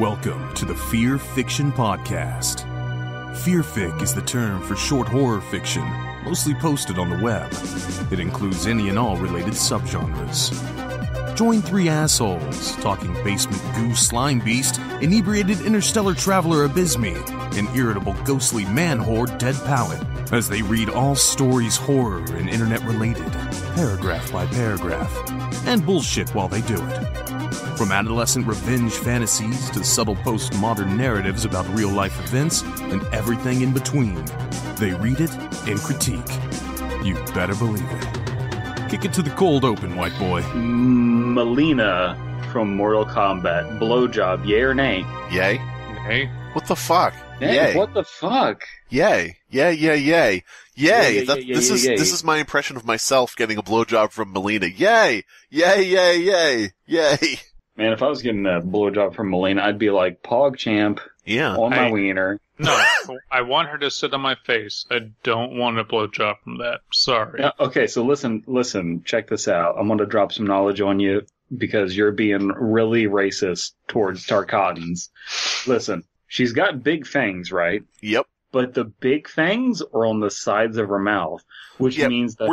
Welcome to the Fear Fiction Podcast. Fearfic is the term for short horror fiction, mostly posted on the web. It includes any and all related subgenres. Join three assholes, talking basement goo slime beast, inebriated interstellar traveler Abysmii, and irritable ghostly man-horde Dead Palette, as they read all stories horror and internet-related, paragraph by paragraph, and bullshit while they do it. From adolescent revenge fantasies to subtle postmodern narratives about real-life events and everything in between, they read it and critique. You better believe it. Kick it to the cold open, white boy. Mileena from Mortal Kombat. Blowjob, yay or nay? Yay. Nay. What the fuck? Yay. What the fuck? Yay. Yay, yay, yay. Yay. This is my impression of myself getting a blowjob from Mileena. Yay. Yay, yay, yay. Yay. Man, if I was getting a blowjob from Mileena, I'd be like, PogChamp, yeah, on my wiener. No, I want her to sit on my face. I don't want a blowjob from that. Sorry. Okay, so listen, check this out. I'm going to drop some knowledge on you because you're being really racist towards Tarkatans. Listen, she's got big fangs, right? Yep. But the big fangs are on the sides of her mouth, which means that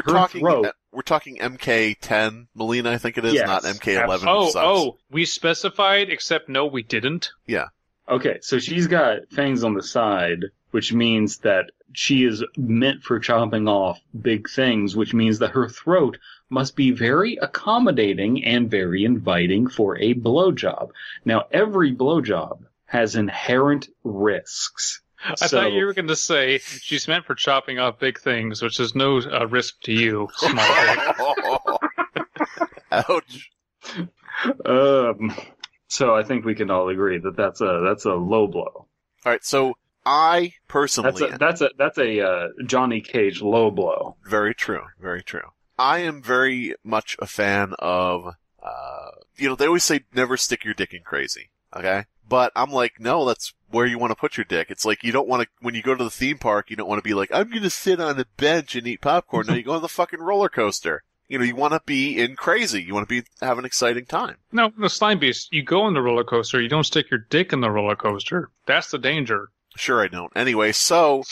we're talking MK10, Mileena, I think it is, yes, not MK11. Oh, we specified, except no, we didn't. Yeah. Okay, so she's got fangs on the side, which means that she is meant for chopping off big things, which means that her throat must be very accommodating and very inviting for a blowjob. Now, every blowjob has inherent risks. I thought you were going to say she's meant for chopping off big things, which is no risk to you, small thing. Ouch. So I think we can all agree that that's a low blow. All right. So I personally that's a Johnny Cage low blow. Very true. Very true. I am very much a fan of they always say never stick your dick in crazy. Okay. But I'm like, no, that's where you want to put your dick. It's like you don't want to, when you go to the theme park, you don't want to be like, I'm going to sit on a bench and eat popcorn. No, you go on the fucking roller coaster. You know, you want to be in crazy. You want to be have an exciting time. No, Slime Beast, you go on the roller coaster. You don't stick your dick in the roller coaster. That's the danger. Sure I don't. Anyway, so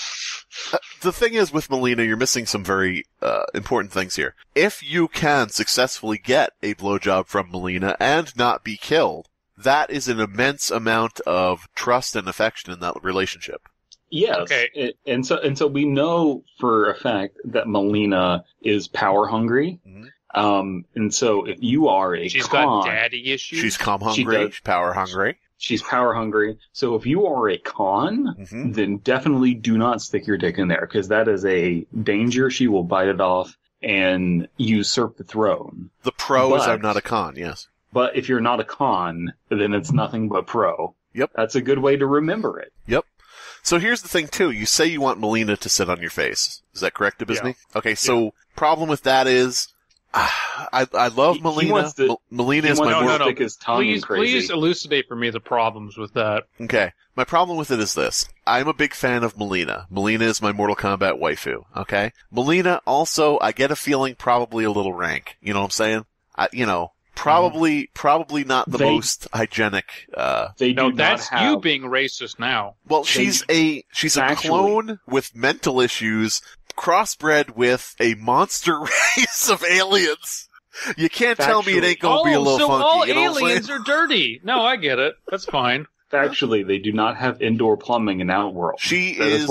the thing is with Mileena, you're missing some very important things here. If you can successfully get a blowjob from Mileena and not be killed, that is an immense amount of trust and affection in that relationship. Yes. Okay. And so we know for a fact that Mileena is power hungry. Mm-hmm. And so if you are she's got daddy issues. She's cum hungry. She's power hungry. She's power hungry. So if you are a con, mm-hmm, then definitely do not stick your dick in there, because that is a danger. She will bite it off and usurp the throne. The pro is I'm not a con, yes. But if you're not a con, then it's nothing but pro. Yep. That's a good way to remember it. Yep. So here's the thing, too. You say you want Mileena to sit on your face. Is that correct, Abysmii? Yeah. Okay, so problem with that is I love Mileena. Mileena is my moral... Please elucidate for me the problems with that. Okay. My problem with it is this. I'm a big fan of Mileena. Mileena is my Mortal Kombat waifu, okay? Mileena also, I get a feeling, probably a little rank. You know what I'm saying? Probably not the most hygienic. That's you being racist now. Well, she's a clone with mental issues, crossbred with a monster race of aliens. You can't tell me it ain't gonna be a little funky. All aliens are dirty. No, I get it. That's fine. Actually, they do not have indoor plumbing in Outworld. That is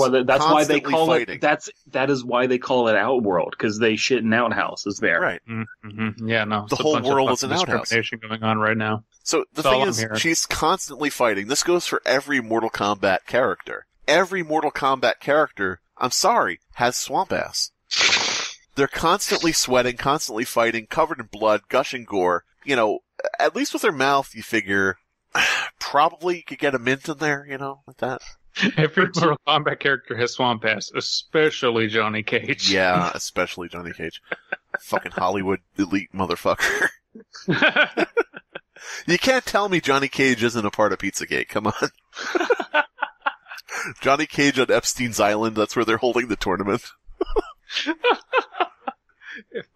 why they call it Outworld, because they shit in outhouses there. Right. Mm-hmm. Yeah, no. The whole world is an outhouse. Going on right now. So the thing is, she's constantly fighting. This goes for every Mortal Kombat character. Every Mortal Kombat character, I'm sorry, has swamp ass. They're constantly sweating, constantly fighting, covered in blood, gushing gore. You know, at least with her mouth, you figure... Probably you could get a mint in there, you know, like that. Every Mortal Kombat character has swamp ass, especially Johnny Cage. Yeah, especially Johnny Cage. Fucking Hollywood elite motherfucker. You can't tell me Johnny Cage isn't a part of Pizzagate. Come on. Johnny Cage on Epstein's Island, that's where they're holding the tournament.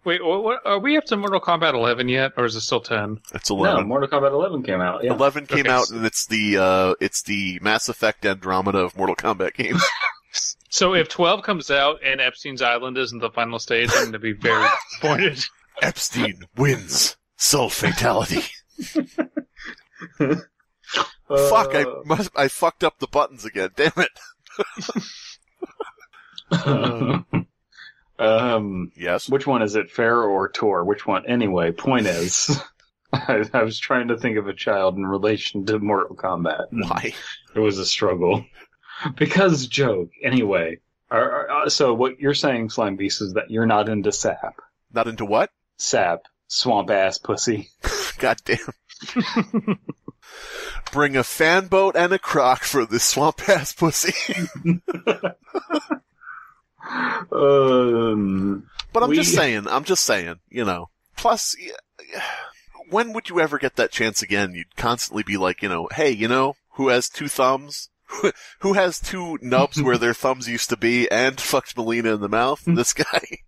Wait, what, are we up to Mortal Kombat 11 yet, or is it still 10? It's 11. No, Mortal Kombat 11 came out. Yeah. 11 came out, and it's the Mass Effect Andromeda of Mortal Kombat games. So if 12 comes out and Epstein's Island isn't the final stage, I'm going to be very disappointed. Epstein wins. Soul fatality. Fuck! I fucked up the buttons again. Damn it. Yes. Which one is it? Fair or Tor? Which one? Anyway, point is, I was trying to think of a child in relation to Mortal Kombat. Why? It was a struggle. Because joke. Anyway. So what you're saying, Slime Beast, is that you're not into sap. Not into what? Sap. Swamp ass pussy. Goddamn. Bring a fan boat and a croc for this swamp ass pussy. But I'm just saying, you know. Plus, when would you ever get that chance again? You'd constantly be like, you know, hey, you know, who has two thumbs? Who has two nubs where their thumbs used to be and fucked Mileena in the mouth? This guy.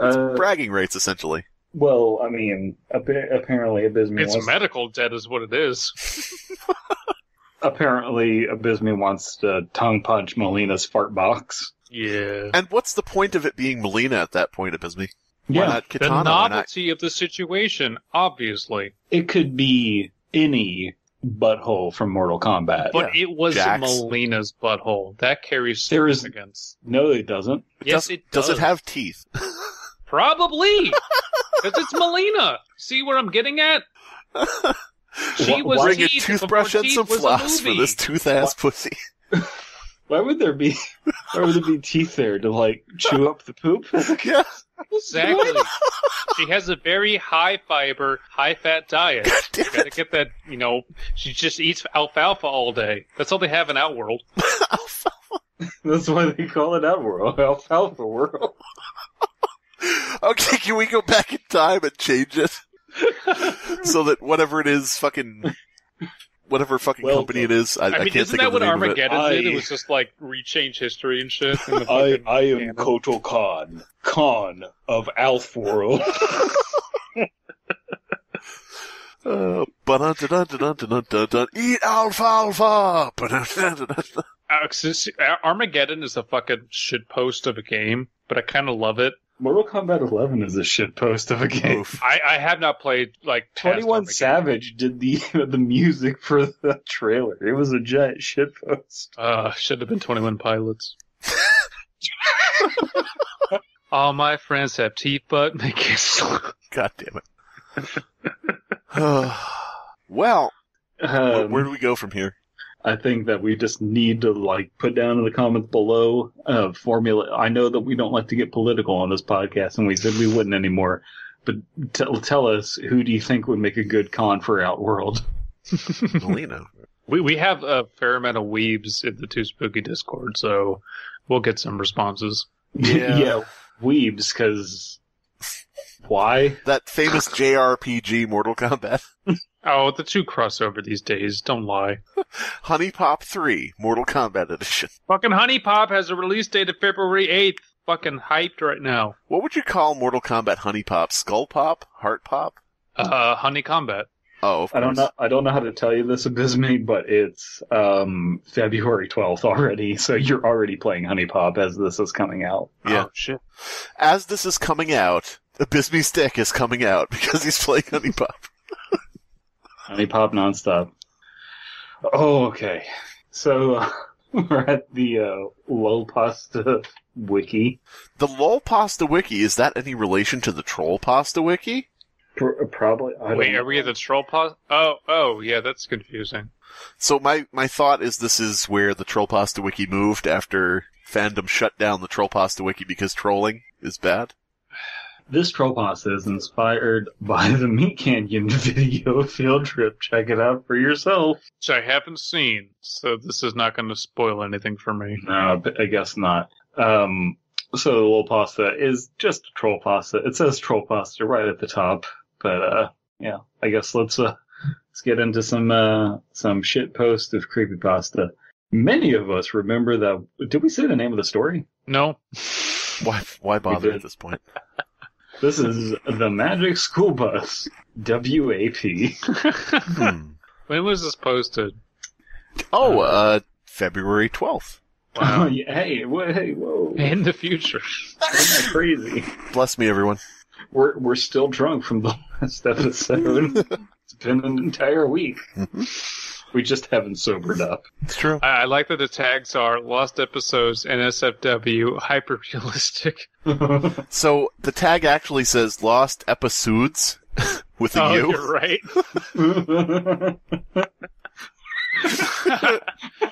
It's bragging rights, essentially. Well, I mean, apparently Abysmii wants... It's medical debt is what it is. Apparently Abysmii wants to tongue punch Molina's fart box. Yeah. And what's the point of it being Mileena at that point, Abysmii? Yeah. Why not Katana? The novelty of the situation, obviously. It could be any butthole from Mortal Kombat. But yeah. It was Molina's butthole. That carries significance. No, it doesn't. Yes, it does. Does it have teeth? Probably! Because it's Mileena! See where I'm getting at? She was wearing a toothbrush and some floss for this tooth-ass pussy. Why would there be teeth there to, like, chew up the poop? Yeah. Exactly. She has a very high-fiber, high-fat diet. You gotta get that, you know, she just eats alfalfa all day. That's all they have in Outworld. Alfalfa? That's why they call it Outworld. Alfalfa World. Okay, can we go back in time and change it? So that whatever it is, whatever company it is, I mean, can't think of the name of it. Isn't that what Armageddon did? It was just like, rechange history and shit. I am Kotal Kahn. Kahn of Alfworld. Eat alfalfa! Armageddon is a fucking shitpost of a game, but I kind of love it. Mortal Kombat 11 is a shitpost of a game. I have not played, like, 21 Savage did the music for the trailer. It was a giant shitpost. Should have been 21 Pilots. All my friends have teeth, but they can't slap. God damn it. Well, where do we go from here? I think that we just need to, like, put down in the comments below formula. I know that we don't like to get political on this podcast, and we said we wouldn't anymore. But tell us, who do you think would make a good con for Outworld? Mileena. We have a fair amount of weebs in the Too Spooky Discord, so we'll get some responses. Yeah, yeah, weebs, because why? That famous JRPG Mortal Kombat. Oh, the two crossover these days, don't lie. Honey Pop 3, Mortal Kombat Edition. Fucking Honey Pop has a release date of February 8th. Fucking hyped right now. What would you call Mortal Kombat Honey Pop? Skull Pop? Heart Pop? Honey Kombat. Oh, of course. I don't know how to tell you this, Abysmii, but it's February 12th already, so you're already playing Honey Pop as this is coming out. Yeah. Oh, shit. As this is coming out, Abysmii's stick is coming out because he's playing Honey Pop. Honey Pop nonstop. Oh, okay. So we're at the LolPasta Wiki. The LolPasta Wiki, is that any relation to the Troll Pasta Wiki? Probably. Wait, are we at the Troll Pasta? Oh, yeah, that's confusing. So my thought is this is where the Troll Pasta Wiki moved after fandom shut down the Troll Pasta Wiki because trolling is bad. This Troll Pasta is inspired by the Meat Canyon video field trip. Check it out for yourself. Which I haven't seen, so this is not going to spoil anything for me. No, I guess not. So the LolPasta Pasta is just a Troll Pasta. It says Troll Pasta right at the top, but yeah, I guess let's get into some shit post of creepypasta. Many of us remember that. Did we say the name of the story? No. Why bother at this point? This is the Magic School Bus, WAP. When was this posted? Oh, February 12th. Wow. Hey, whoa. In the future. Isn't that crazy? Bless me, everyone. We're still drunk from the last episode. It's been an entire week. Mm-hmm. We just haven't sobered up. It's true. I like that the tags are Lost Episodes, NSFW, Hyperrealistic. So the tag actually says Lost Episodes with a U. Oh, you're right.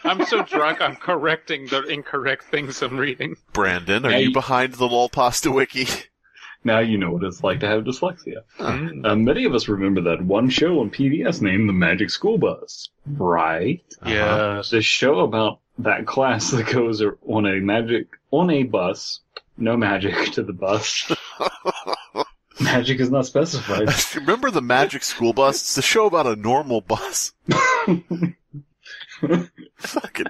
I'm so drunk, I'm correcting the incorrect things I'm reading. Brandon, are you behind the LolPasta Wiki? Now you know what it's like to have dyslexia. Mm. Many of us remember that one show on PBS named The Magic School Bus, right? Yeah. The show about that class that goes on a bus, no magic to the bus. Magic is not specified. Remember The Magic School Bus? It's a show about a normal bus. Fucking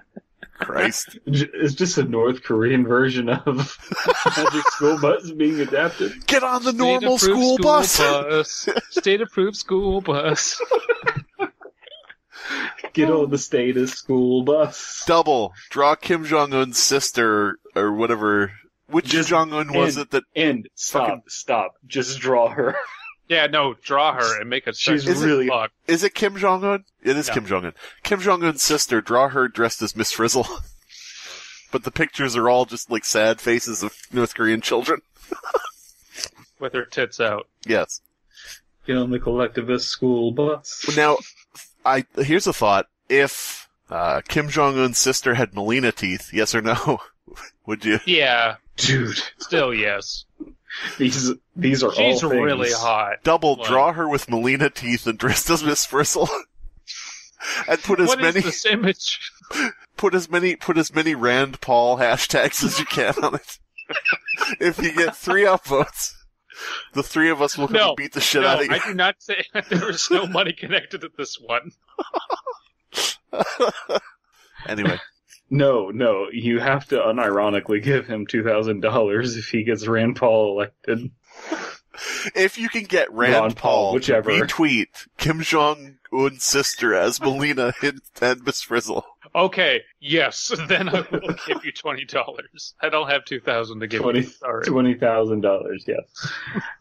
Christ. It's just a North Korean version of Magic School Bus being adapted. Get on the normal school bus! State-approved school bus. Get on the status school bus. Double. Draw Kim Jong-un's sister, or whatever. Which Jong-un was it that... End. Stop. Just draw her. Yeah, no, draw her and make a she's really fucked. Is it Kim Jong-un? It is, yeah. Kim Jong-un. Kim Jong-un's sister, draw her dressed as Miss Frizzle. But the pictures are all just like sad faces of North Korean children. With her tits out. Yes. Get on the collectivist school bus. Now, here's a thought. If Kim Jong-un's sister had Mileena teeth, yes or no? Would you? Yeah. Dude. Still yes. These are all things. She's really hot. Double, like, draw her with Mileena teeth and dressed as Miss Frizzle. And put as many... What is this image? Put as many Rand Paul hashtags as you can on it. If you get 3 upvotes, the 3 of us will come and beat the shit out of you. I do not say there is no money connected to this one. Anyway. No, you have to unironically give him $2,000 if he gets Rand Paul elected. If you can get Rand Paul to retweet Kim Jong-un's sister as Mileena and Miss Frizzle. Okay, yes, then I will give you $20. I don't have $2,000 to give you. Sorry. $20,000, yes.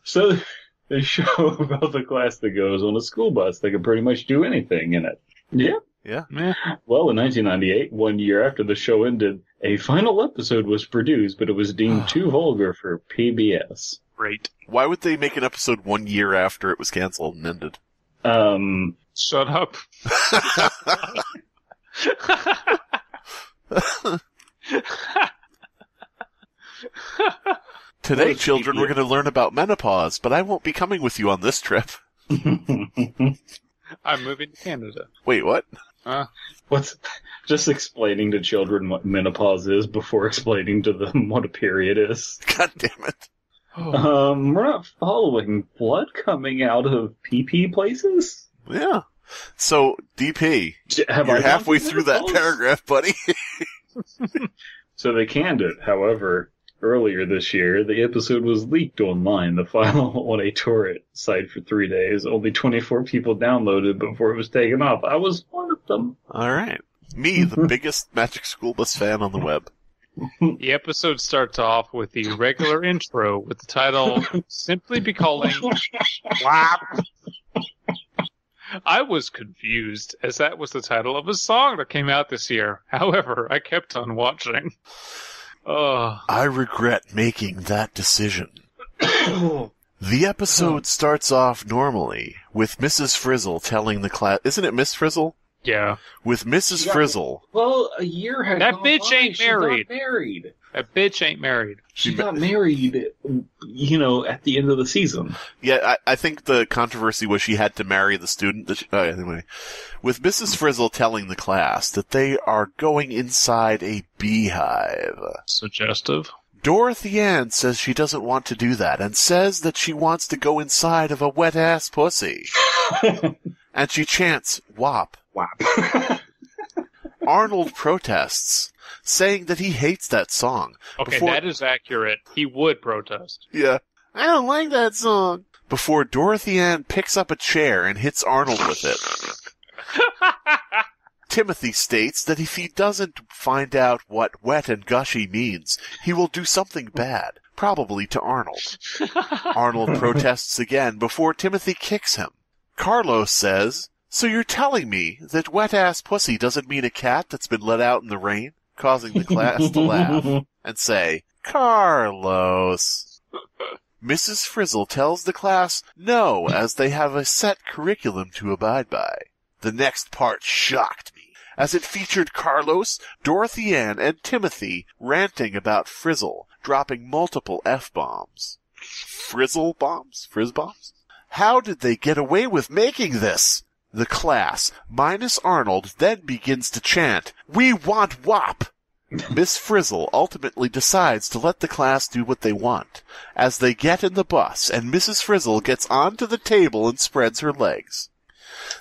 So, the show about the class that goes on a school bus, they can pretty much do anything in it. Yeah. Yeah. Well, in 1998, one year after the show ended, a final episode was produced, but it was deemed too vulgar for PBS. Great. Why would they make an episode one year after it was canceled and ended? Shut up. Today, children, we're going to learn about menopause, but I won't be coming with you on this trip. I'm moving to Canada. Wait, what? What's just explaining to children what menopause is before explaining to them what a period is? God damn it! Oh. We're not following blood coming out of PP places. Yeah. So DP, you're halfway through that paragraph, buddy. So they canned it. However, earlier this year, the episode was leaked online, the file on a torrent site for 3 days. Only 24 people downloaded before it was taken off. I was one of them. All right. Me, the biggest Magic School Bus fan on the web. The episode starts off with the regular intro with the title, Simply Be Calling. I was confused, as that was the title of a song that came out this year. However, I kept on watching. I regret making that decision. The episode starts off normally with Mrs. Frizzle telling the class... Isn't it Miss Frizzle? Yeah. With Mrs. Frizzle. Well, a year had gone by. That bitch ain't married. That bitch ain't married. She got married, at the end of the season. Yeah, I think the controversy was she had to marry the student. Anyway, with Mrs. Frizzle telling the class that they are going inside a beehive. Suggestive. Dorothy Ann says she doesn't want to do that and says that she wants to go inside of a wet-ass pussy. And she chants, "Wop." Wop. Arnold protests, saying that he hates that song. Okay, that is accurate. He would protest. Yeah. I don't like that song. Before Dorothy Ann picks up a chair and hits Arnold with it. Timothy states that if he doesn't find out what wet and gushy means, he will do something bad, probably to Arnold. Arnold protests again before Timothy kicks him. Carlos says, "So you're telling me that wet-ass pussy doesn't mean a cat that's been let out in the rain?" Causing the class to laugh and say, "Carlos." Mrs. Frizzle tells the class no, as they have a set curriculum to abide by. The next part shocked me, as it featured Carlos, Dorothy Ann, and Timothy ranting about Frizzle, dropping multiple F-bombs. Frizzle bombs? Frizz bombs? How did they get away with making this? The class, minus Arnold, then begins to chant, "We want WAP!" Miss Frizzle ultimately decides to let the class do what they want, as they get in the bus, and Mrs. Frizzle gets onto the table and spreads her legs.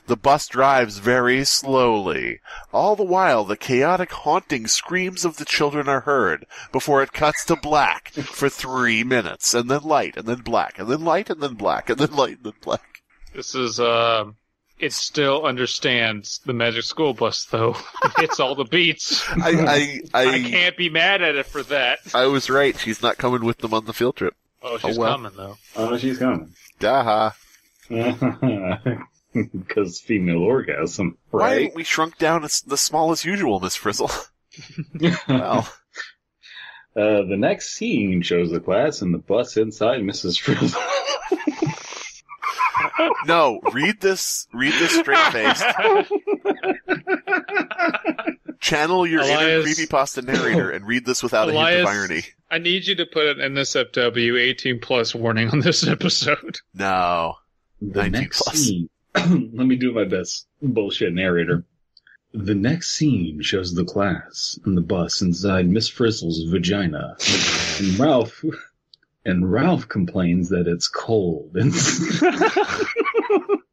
The bus drives very slowly. All the while, the chaotic, haunting screams of the children are heard, before it cuts to black for 3 minutes, and then light, and then black, and then light, and then black, and then light, and then black. This is, It still understands the Magic School Bus, though. It hits all the beats. I can't be mad at it for that. I was right. She's not coming with them on the field trip. Oh, she's coming, though. Oh, she's coming. Daha. Because female orgasm, right? Why haven't we shrunk down the small as usual, Miss Frizzle? Wow. The next scene shows the class and the bus inside Mrs. Frizzle. No, read this straight-faced. Channel your Elias, inner creepypasta narrator and read this without Elias, a hint of irony. I need you to put an NSFW 18+ warning on this episode. No. 19+. Let me do my best bullshit narrator. The next scene shows the class and the bus inside Miss Frizzle's vagina. And Ralph complains that it's cold and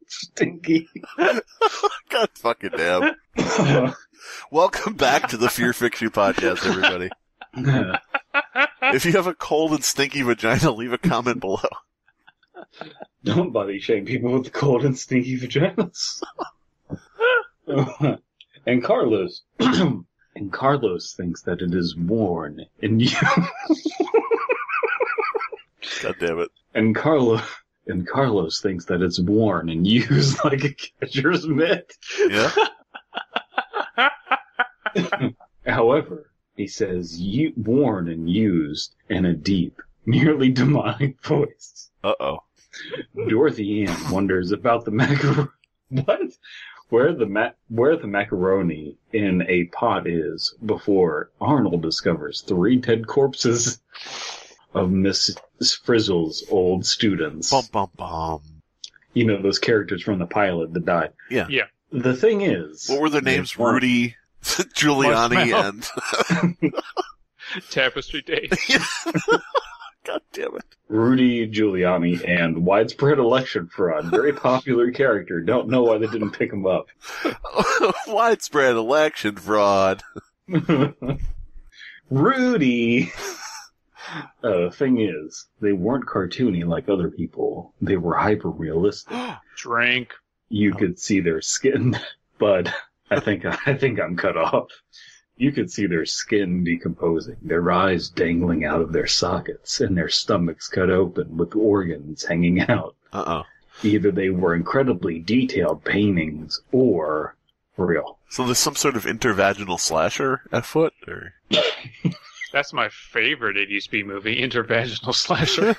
stinky. God fucking damn. Welcome back to the Fear Fiction Podcast, everybody. If you have a cold and stinky vagina, leave a comment below. Don't body shame people with cold and stinky vaginas. And Carlos thinks that it is worn and used. God damn it. And Carlos thinks that it's worn and used like a catcher's mitt. Yeah. However, he says worn and used in a deep, nearly demonic voice. Uh-oh. Dorothy Ann wonders about the macaroni. What? Where the macaroni in a pot is before Arnold discovers 3 dead corpses of Miss Frizzle's old students. Bum, bum, bum. You know, those characters from the pilot that died. Yeah. Yeah. The thing is... What were their names? Rudy, Giuliani, and... Tapestry Day. God damn it. Rudy, Giuliani, and widespread election fraud. Very popular character. Don't know why they didn't pick him up. Widespread election fraud. Rudy... thing is, they weren't cartoony like other people. They were hyper-realistic. Drink. You could see their skin, but I think I'm cut off. You could see their skin decomposing, their eyes dangling out of their sockets, and their stomachs cut open with organs hanging out. Uh-oh. Either they were incredibly detailed paintings or real. So there's some sort of intervaginal slasher afoot? Or... That's my favorite ADSB movie, Intervaginal Slasher.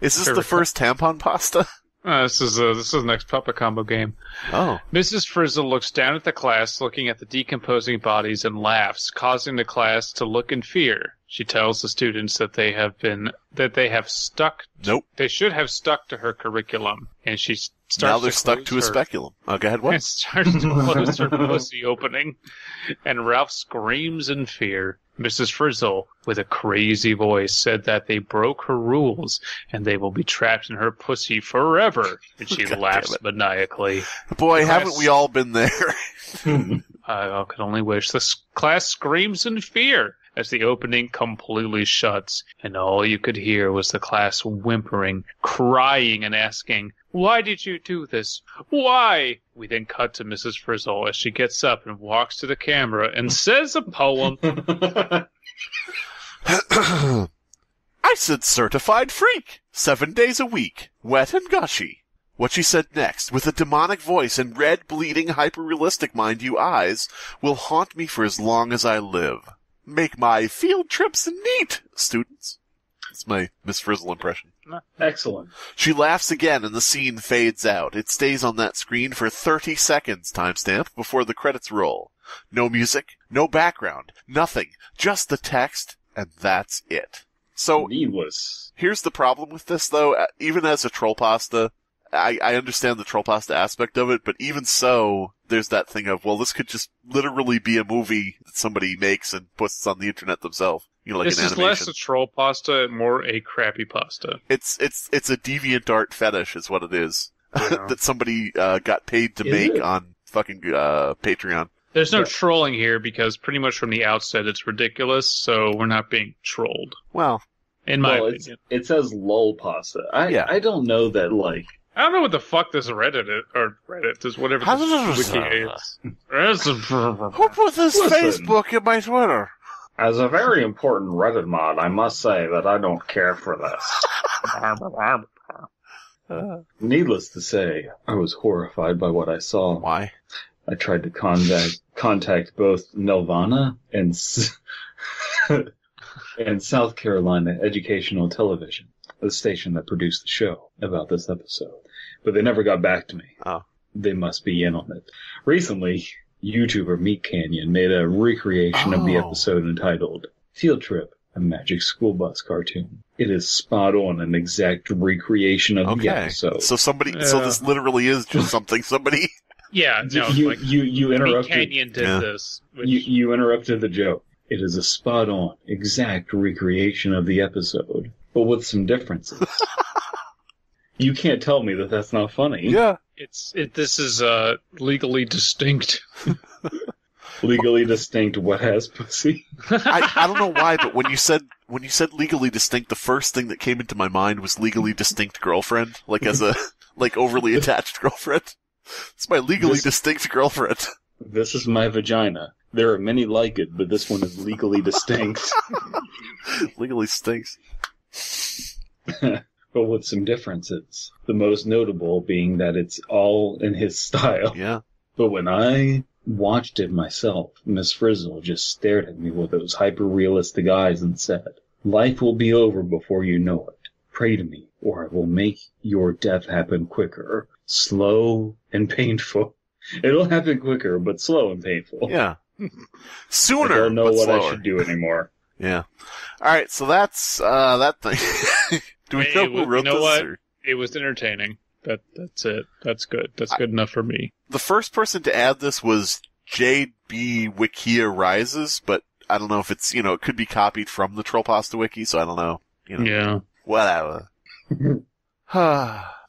Is this the first tampon pasta? This is the next Papa Combo game. Oh. Mrs. Frizzle looks down at the class, looking at the decomposing bodies, and laughs, causing the class to look in fear. She tells the students that they have stuck. Nope. They should have stuck to her curriculum, and she starts. Now they're stuck to a speculum. Oh, go ahead. What? And starts to close her pussy opening, and Ralph screams in fear. Mrs. Frizzle, with a crazy voice, said that they broke her rules and they will be trapped in her pussy forever. And she laughs maniacally. Boy, haven't we all been there? I could only wish. This class screams in fear. as the opening completely shuts, and all you could hear was the class whimpering, crying, and asking, "Why did you do this? Why?" We then cut to Mrs. Frizzle as she gets up and walks to the camera and says a poem. I said certified freak, 7 days a week, wet and gushy. What she said next, with a demonic voice and red, bleeding, hyper-realistic, mind you, eyes, will haunt me for as long as I live. Make my field trips neat, students. That's my Miss Frizzle impression. Excellent. She laughs again and the scene fades out. It stays on that screen for 30 seconds, timestamp, before the credits roll. No music, no background, nothing. Just the text, and that's it. So, needless. Here's the problem with this, though. Even as a troll pasta, I understand the troll pasta aspect of it, but even so, there's that thing of, well, this could just literally be a movie that somebody makes and puts on the internet themselves. You know, like this an animation. This is less a troll pasta and more a crappy pasta. It's a deviant art fetish, is what it is, yeah. That somebody got paid to make on fucking Patreon. There's no trolling here because pretty much from the outset it's ridiculous, so we're not being trolled. Well, in my opinion, it says LolPasta. I don't know that like. I don't know what the fuck this Reddit is, whatever this wiki is. Who put this Facebook in my Twitter? As a very important Reddit mod, I must say that I don't care for this. Needless to say, I was horrified by what I saw. Why? I tried to contact both Nelvana and and South Carolina Educational Television, the station that produced the show, about this episode, but they never got back to me. Oh. They must be in on it. Recently, YouTuber Meat Canyon made a recreation of the episode entitled Field Trip, a Magic School Bus Cartoon. It is spot on an exact recreation of the episode. So somebody, so this literally is just something somebody... Yeah, no, you interrupted. Meat Canyon did this. Which... You interrupted the joke. It is a spot-on, exact recreation of the episode, but with some differences. You can't tell me that that's not funny. Yeah, this is legally distinct. Legally distinct wet-ass pussy. I don't know why, but when you said legally distinct, the first thing that came into my mind was legally distinct girlfriend, like as a like overly attached girlfriend. It's my legally distinct girlfriend. This is my vagina. There are many like it, but this one is legally distinct. Legally stinks. But with some differences. The most notable being that it's all in his style. Yeah. But when I watched it myself, Miss Frizzle just stared at me with those hyper-realistic eyes and said, "Life will be over before you know it. Pray to me, or I will make your death happen quicker. Slow and painful. It'll happen quicker, but slow and painful." Yeah. Sooner. I don't know what slower. I should do anymore. Yeah. All right. So that's that thing. Do we know who wrote this? What? Or? It was entertaining. That's it. That's good. That's good enough for me. The first person to add this was JB Wikia Rises, but I don't know if it's it could be copied from the Troll Pasta Wiki, so I don't know. Yeah. Whatever.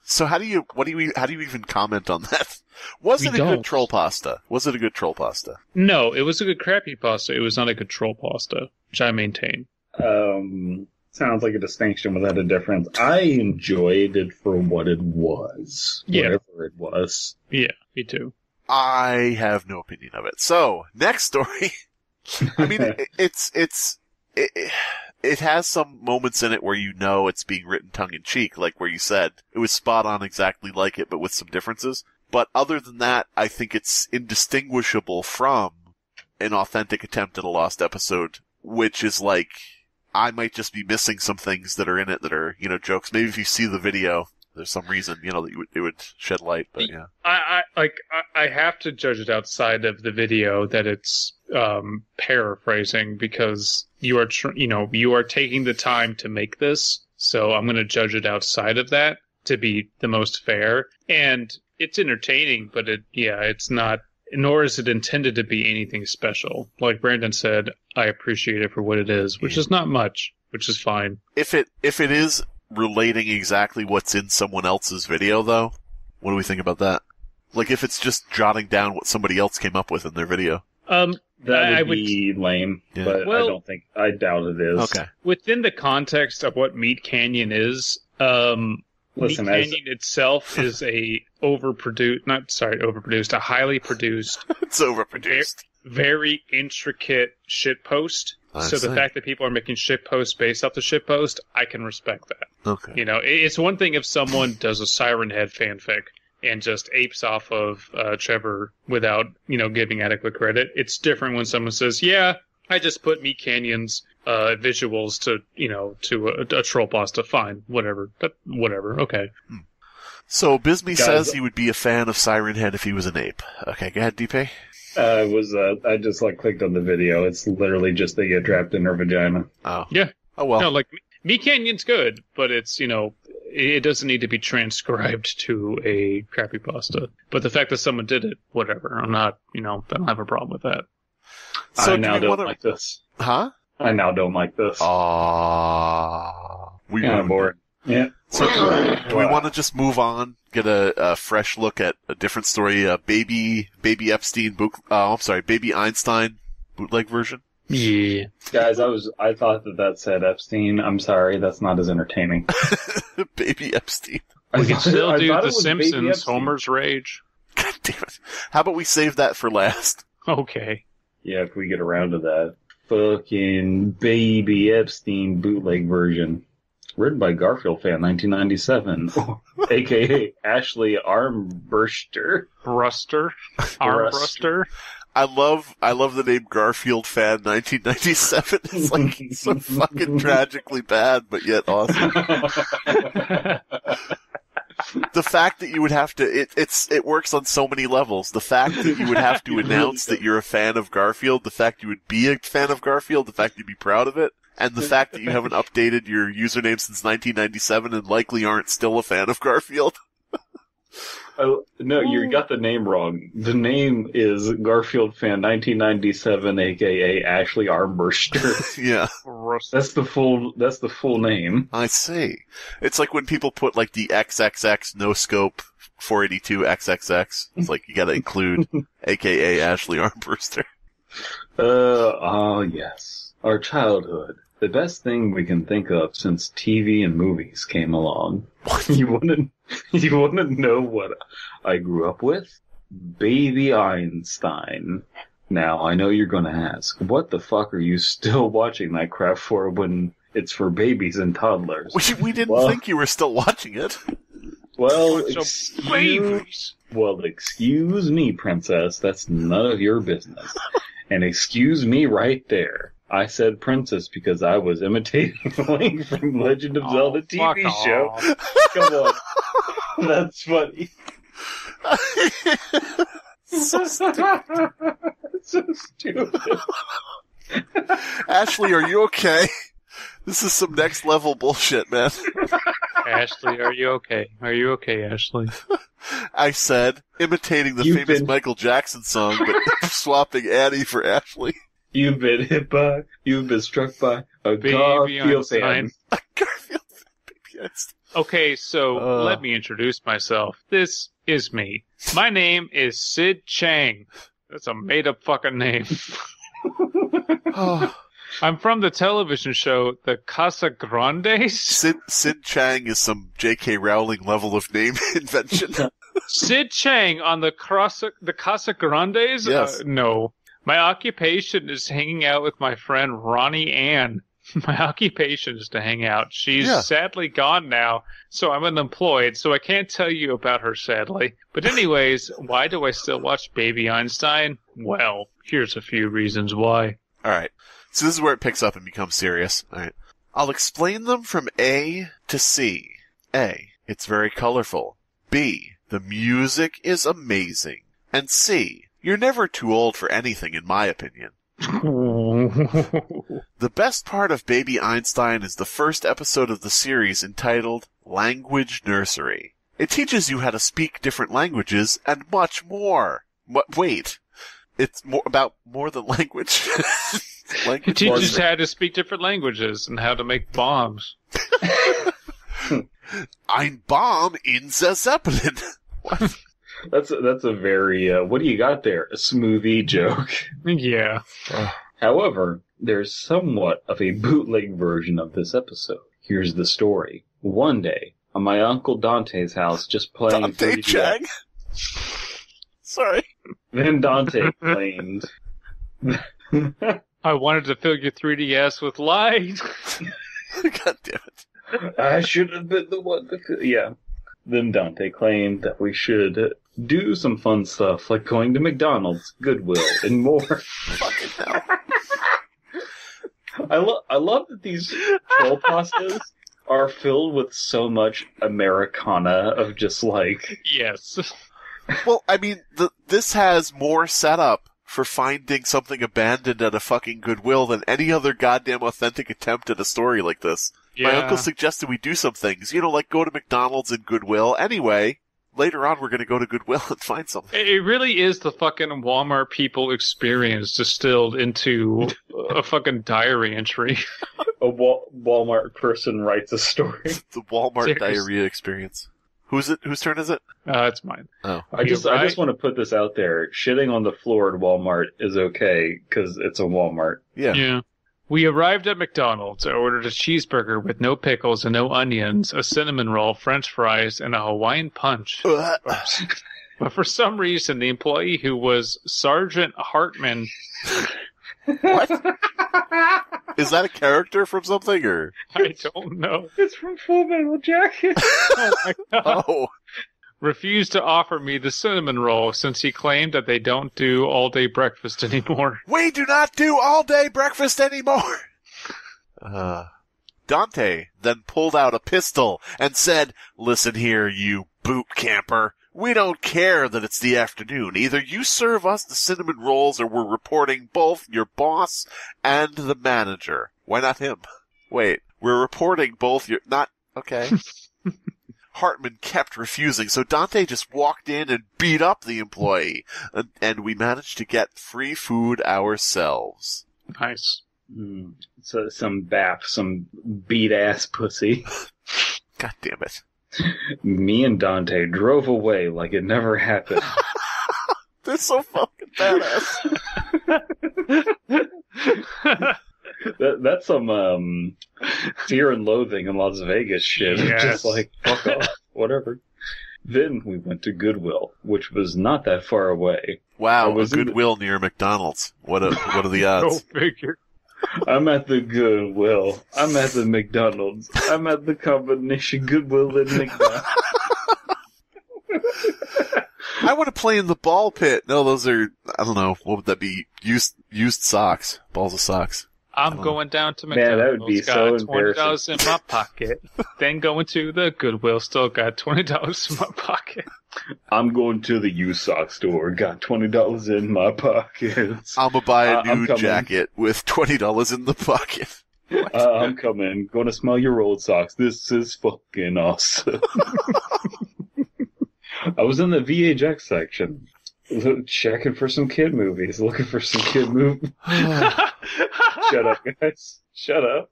So how do you even comment on that? Good troll pasta? Was it a good troll pasta? No, it was a good crappy pasta. It was not a good troll pasta, which I maintain. Sounds like a distinction without a difference. I enjoyed it for what it was. Yeah. Whatever it was. Yeah, me too. I have no opinion of it. So, next story. I mean, It has some moments in it where it's being written tongue-in-cheek, like where you said. It was spot on exactly like it, but with some differences. But other than that, I think it's indistinguishable from an authentic attempt at a lost episode, which is like, I might just be missing some things that are in it that are, jokes. Maybe if you see the video, there's some reason, that it would shed light, but yeah. I have to judge it outside of the video that it's paraphrasing because you are taking the time to make this, so I'm going to judge it outside of that to be the most fair. And it's entertaining, but it's not, nor is it intended to be anything special. Like Brandon said, I appreciate it for what it is, which is not much, which is fine. If it is relating exactly what's in someone else's video, though, what do we think about that? Like if it's just jotting down what somebody else came up with in their video. That would be lame, yeah. But well, I doubt it is. Okay. Within the context of what Meat Canyon is, Meat Canyon itself is a highly produced. It's overproduced. Very intricate shitpost. The fact that people are making shitposts based off the shitpost, I can respect that. Okay. You know, it's one thing if someone does a Siren Head fanfic and just apes off of Trevor without, giving adequate credit. It's different when someone says, yeah, I just put Meat Canyon's visuals to a troll pasta. Fine, whatever. Okay. So Abysmii says he would be a fan of Siren Head if he was an ape. Okay, go ahead, Deepe. I just clicked on the video. It's literally just they get trapped in her vagina. Oh. Yeah. Oh, well. No, Meat Canyon's good, but it's, it doesn't need to be transcribed to a crappy pasta. But the fact that someone did it, whatever. I'm not, I don't have a problem with that. So I now don't like this. Huh? I now don't like this. Aww. We were bored. Yeah. So do we want to just move on, get a fresh look at a different story, Baby Epstein Baby Einstein bootleg version? Yeah. Guys, I thought that said Epstein. I'm sorry, that's not as entertaining. Baby Epstein. We can still do The Simpsons, Homer's Rage. God damn it. How about we save that for last? Okay. Yeah, if we get around to that. Fucking Baby Epstein bootleg version. Written by Garfield fan 1997, a.k.a. Ashley Armbruster. Armbruster. I love the name Garfield fan 1997. It's it's so fucking tragically bad, but yet awesome. The fact that you would have to it works on so many levels. The fact that you would have to announce that you're a fan of Garfield, the fact you would be a fan of Garfield, the fact you'd be proud of it, and the fact that you haven't updated your username since 1997 and likely aren't still a fan of Garfield. Oh, no, you got the name wrong. The name is Garfield fan 1997, a.k.a. Ashley Armbruster. Yeah. That's the full name. I see. It's like when people put the XXX no scope 482 XXX. It's you gotta include a.k.a. Ashley Armbruster. Oh, yes. Our childhood. The best thing we can think of since TV and movies came along. You want to know what I grew up with? Baby Einstein. Now, I know you're going to ask, what the fuck are you still watching that crap for when it's for babies and toddlers? We didn't think you were still watching it. Excuse me, princess. That's none of your business. And excuse me right there. I said princess because I was imitating Link from Legend of Zelda TV show. Off. Come on. That's funny. So stupid. So stupid. Ashley, are you okay? This is some next level bullshit, man. Ashley, are you okay? Are you okay, Ashley? I said, imitating the famous Michael Jackson song, but swapping Annie for Ashley. You've been struck by a Garfield fan. A Garfield fan. Okay, so let me introduce myself. This is me. My name is Sid Chang. That's a made-up fucking name. I'm from the television show The Casa Grandes. Sid Chang is some J.K. Rowling level of name invention. Sid Chang on the Casa Grandes? Yes. No. My occupation is hanging out with my friend Ronnie Ann. My occupation is to hang out. She's sadly gone now, so I'm unemployed, so I can't tell you about her, sadly. But anyways, why do I still watch Baby Einstein? Well, here's a few reasons why. All right. So this is where it picks up and becomes serious. All right. I'll explain them from A to C. A, it's very colorful. B, the music is amazing. And C, you're never too old for anything, in my opinion. The best part of Baby Einstein is the first episode of the series entitled Language Nursery. It teaches you how to speak different languages and much more. Wait, it's about more than language. It teaches how to speak different languages and how to make bombs. Ein Bomb in the Zeppelin. What? That's a very, what do you got there? A smoothie joke. Yeah. However, there's somewhat of a bootleg version of this episode. Here's the story. One day, on my Uncle Dante's house, just playing... Dante Chang? Sorry. Then Dante claimed... I wanted to fill your 3DS with light. God damn it. I should have been the one to... Yeah. Then Dante claimed that we should do some fun stuff, like going to McDonald's, Goodwill, and more. Fucking hell. I love that these troll pastas are filled with so much Americana of just like... Yes. Well, I mean, this has more setup for finding something abandoned at a fucking Goodwill than any other goddamn authentic attempt at a story like this. Yeah. My uncle suggested we do some things, like go to McDonald's and Goodwill. Anyway, later on we're going to go to Goodwill and find something. It really is the fucking Walmart people experience distilled into a fucking diary entry. A Walmart person writes a story. The Walmart diarrhea experience. Who's it? Whose turn is it? It's mine. Oh, I just want to put this out there. Shitting on the floor at Walmart is okay because it's a Walmart. Yeah. We arrived at McDonald's. I ordered a cheeseburger with no pickles and no onions, a cinnamon roll, French fries, and a Hawaiian punch. But for some reason, the employee who was Sergeant Hartman. What? Is that a character from something, or? I don't know. It's from Full Metal Jacket. Oh, my God. Oh. Refused to offer me the cinnamon roll since he claimed that they don't do all-day breakfast anymore. We do not do all-day breakfast anymore! Dante then pulled out a pistol and said, "Listen here, you boot camper. We don't care that it's the afternoon. Either you serve us the cinnamon rolls or we're reporting both your boss and the manager." Why not him? Wait, we're reporting both your... Not... Okay. Hartman kept refusing, so Dante just walked in and beat up the employee. And we managed to get free food ourselves. Nice. So some beat-ass pussy. God damn it. Me and Dante drove away like it never happened. They're so fucking badass. That's some Fear and Loathing in Las Vegas shit. Yes. Just like, fuck off, whatever. Then we went to Goodwill, which was not that far away. Wow, was Goodwill near McDonald's. What are the odds? Go figure. I'm at the Goodwill. I'm at the McDonald's. I'm at the combination Goodwill and McDonald's. I want to play in the ball pit. No, those are, I don't know, what would that be? Used socks. Balls of socks. I'm going down to McDonald's. Man, that would be so embarrassing. $20 in my pocket. Then going to the Goodwill store. Got $20 in my pocket. I'm going to the used sock store. Got $20 in my pocket. I'm going to buy a new jacket with $20 in the pocket. I'm coming. Going to smell your old socks. This is fucking awesome. I was in the VHX section. Checking for some kid movies. Looking for some kid movies. Shut up, guys. Shut up.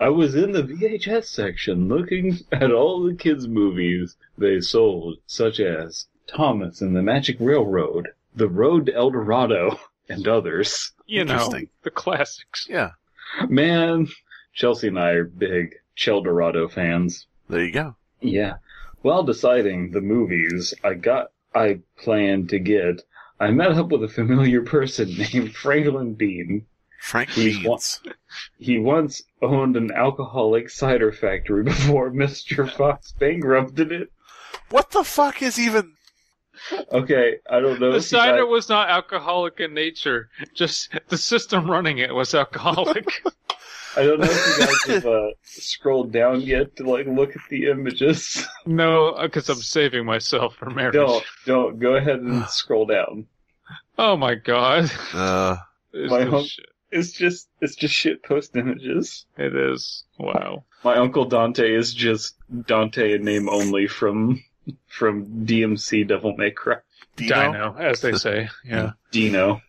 I was in the VHS section looking at all the kids' movies they sold, such as Thomas and the Magic Railroad, The Road to El Dorado, and others. Interesting. The classics. Yeah. Man, Chelsea and I are big Chel Dorado fans. There you go. Yeah. While deciding the movies I planned to get, I met up with a familiar person named Franklin Bean. He once owned an alcoholic cider factory before Mr. Fox bankrupted it. What the fuck is even... Okay, I don't know. The cider was not alcoholic in nature. Just the system running it was alcoholic. I don't know if you guys have scrolled down yet to look at the images. No, because I'm saving myself for marriage. Don't. Go ahead and scroll down. Oh my god. It's just shit post images. It is. Wow. My Uncle Dante is just Dante in name only from DMC Devil May Cry. Dino, as they say. Yeah. Dino.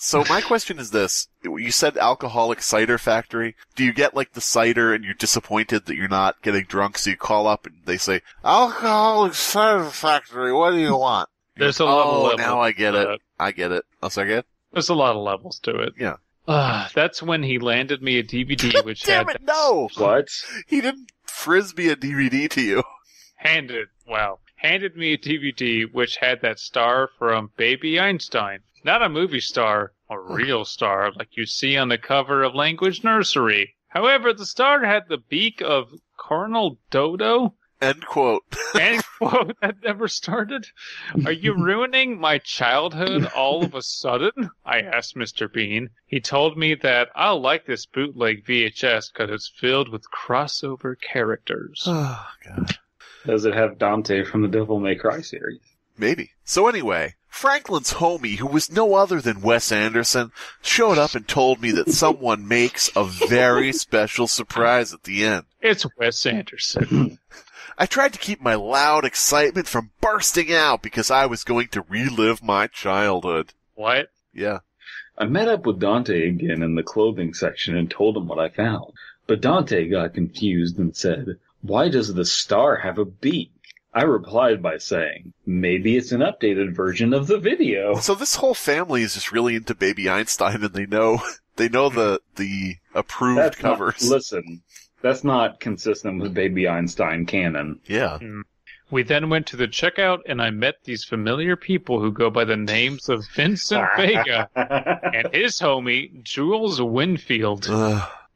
So my question is this. You said alcoholic cider factory. Do you get like the cider and you're disappointed that you're not getting drunk, so you call up and they say, alcoholic cider factory, what do you want? There's a level. Now I get it. I get it. Also, I get it. There's a lot of levels to it. Yeah. That's when he landed me a DVD, which damn had... it, no! What? He didn't frisbee a DVD to you. Handed me a DVD, which had that star from Baby Einstein. Not a movie star, a real star, like you see on the cover of Language Nursery. However, the star had the beak of Colonel Dodo. End quote. End quote. That never started. Are you ruining my childhood all of a sudden? I asked Mr. Bean. He told me that I'll like this bootleg VHS because it's filled with crossover characters. Oh, God. Does it have Dante from the Devil May Cry series? Maybe. So anyway, Franklin's homie, who was no other than Wes Anderson, showed up and told me that someone makes a very special surprise at the end. It's Wes Anderson. I tried to keep my loud excitement from bursting out because I was going to relive my childhood. What? Yeah. I met up with Dante again in the clothing section and told him what I found. But Dante got confused and said, "Why does the star have a beak?" I replied by saying, "Maybe it's an updated version of the video." So this whole family is just really into Baby Einstein, and they know the approved that's covers. That's not consistent with Baby Einstein canon. Yeah. We then went to the checkout, and I met these familiar people who go by the names of Vincent Vega and his homie, Jules Winfield.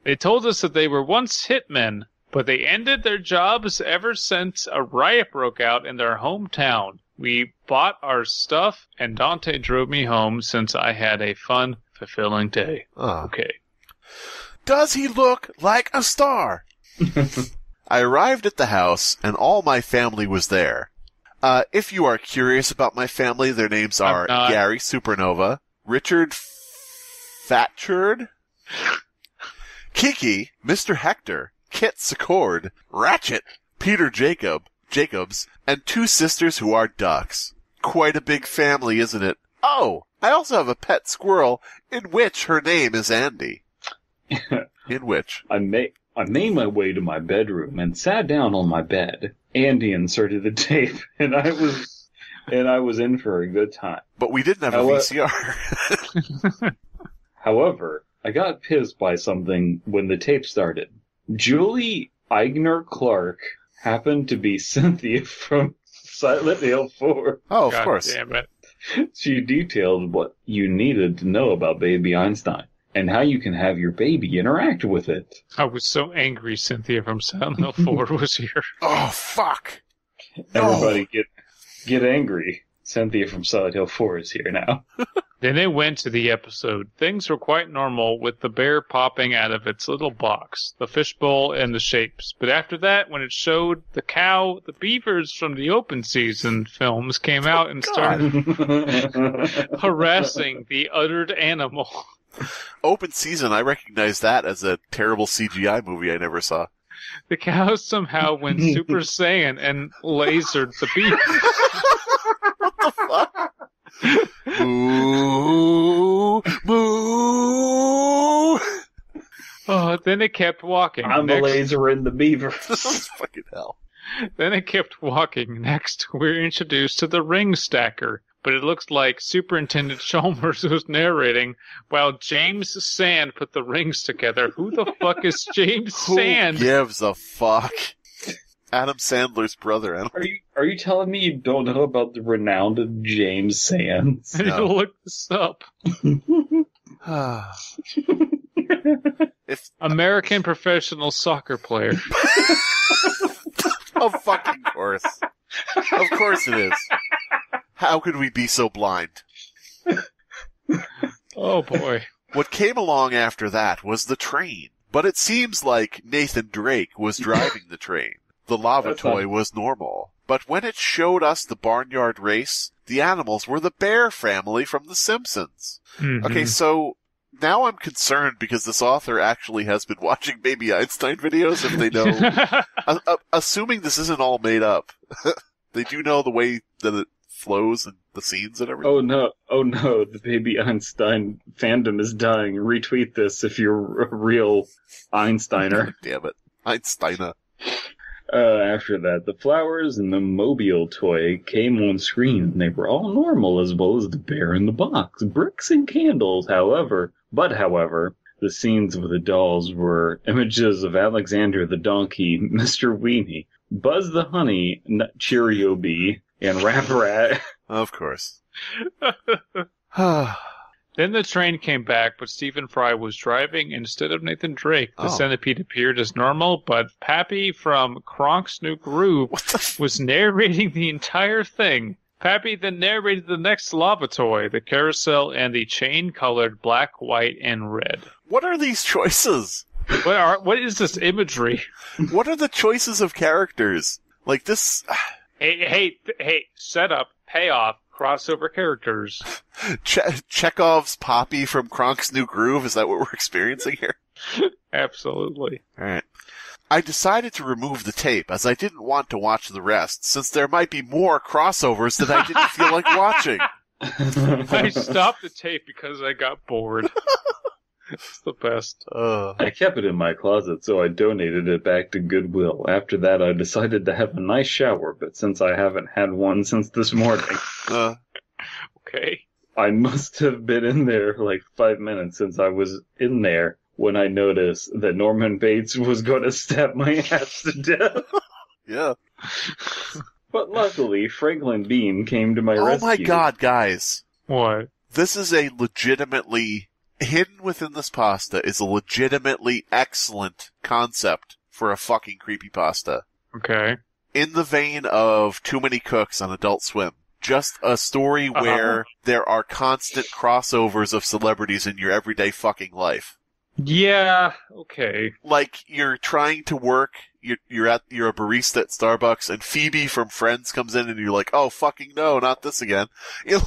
They told us that they were once hitmen, but they ended their jobs ever since a riot broke out in their hometown. We bought our stuff, and Dante drove me home since I had a fun, fulfilling day. Okay. Does he look like a star? I arrived at the house, and all my family was there. If you are curious about my family, their names are Gary Supernova, Richard Fatchard, Kiki, Mr. Hector, Kit Secord, Ratchet, Peter Jacobs, and two sisters who are ducks. Quite a big family, isn't it? Oh, I also have a pet squirrel, in which her name is Andy. In which I made my way to my bedroom and sat down on my bed. Andy inserted the tape, and I was in for a good time. But we didn't have a VCR. However, I got pissed by something when the tape started. Julie Eigner Clark happened to be Cynthia from Silent Hill 4. Oh, of course. Damn it. She detailed what you needed to know about Baby Einstein and how you can have your baby interact with it. I was so angry Cynthia from Silent Hill 4 was here. Oh, fuck. Everybody get angry. Cynthia from Silent Hill 4 is here now. Then they went to the episode. Things were quite normal with the bear popping out of its little box, the fishbowl, and the shapes. But after that, when it showed the cow, the beavers from the open season films came out and started harassing the uttered animal. Open Season, I recognize that as a terrible CGI movie I never saw. The cow somehow went Super Saiyan and lasered the beavers. What the fuck? Moo! Moo! Oh, then it kept walking. I'm the laser in the beaver. This is fucking hell. Then it kept walking. Next, we're introduced to the ring stacker. But it looks like Superintendent Chalmers was narrating while James Sand put the rings together. Who the fuck is James Sand? Who gives a fuck? Adam Sandler's brother. Are you telling me you don't know about the renowned James Sands? I need to look this up. American professional soccer player. Of fucking course. Of course it is. How could we be so blind? Oh, boy. What came along after that was the train. But it seems like Nathan Drake was driving the train. The lava toy was normal. But when it showed us the barnyard race, the animals were the bear family from The Simpsons. Mm-hmm. Okay, so now I'm concerned because this author actually has been watching Baby Einstein videos, if they know. Assuming this isn't all made up. They do know the way that it flows and the scenes and everything. Oh no, the Baby Einstein fandom is dying. Retweet this if you're a real Einsteiner. Damn it. Einsteiner. After that, the flowers and the mobile toy came on screen, and they were all normal, as well as the bear in the box, bricks and candles, however, the scenes with the dolls were images of Alexander the Donkey, Mr. Weenie, Buzz the Honey, Cheerio Bee, and Rap Rat. Of course. Then the train came back, but Stephen Fry was driving instead of Nathan Drake. The centipede appeared as normal, but Pappy from Kronk's New Groove was narrating the entire thing. Pappy then narrated the next lava toy, the carousel, and the chain-colored black, white, and red. What are these choices? What is this imagery? What are the choices of characters? Like this... Hey, setup, payoff, crossover characters. Chekhov's Poppy from Kronk's New Groove? Is that what we're experiencing here? Absolutely. All right. I decided to remove the tape, as I didn't want to watch the rest, since there might be more crossovers that I didn't feel like watching. I stopped the tape because I got bored. It's the best. I kept it in my closet, so I donated it back to Goodwill. After that, I decided to have a nice shower, but since I haven't had one since this morning... Okay. I must have been in there like 5 minutes since I was in there. When I noticed that Norman Bates was going to stab my ass to death. Yeah. But luckily, Franklin Bean came to my rescue. Oh my god, guys. What? This is a legitimately... Hidden within this pasta is a legitimately excellent concept for a fucking creepypasta. Okay. In the vein of Too Many Cooks on Adult Swim. Just a story where there are constant crossovers of celebrities in your everyday fucking life. Yeah, okay. Like, you're trying to work, you're a barista at Starbucks, and Phoebe from Friends comes in, and you're like, oh, fucking no, not this again. You know,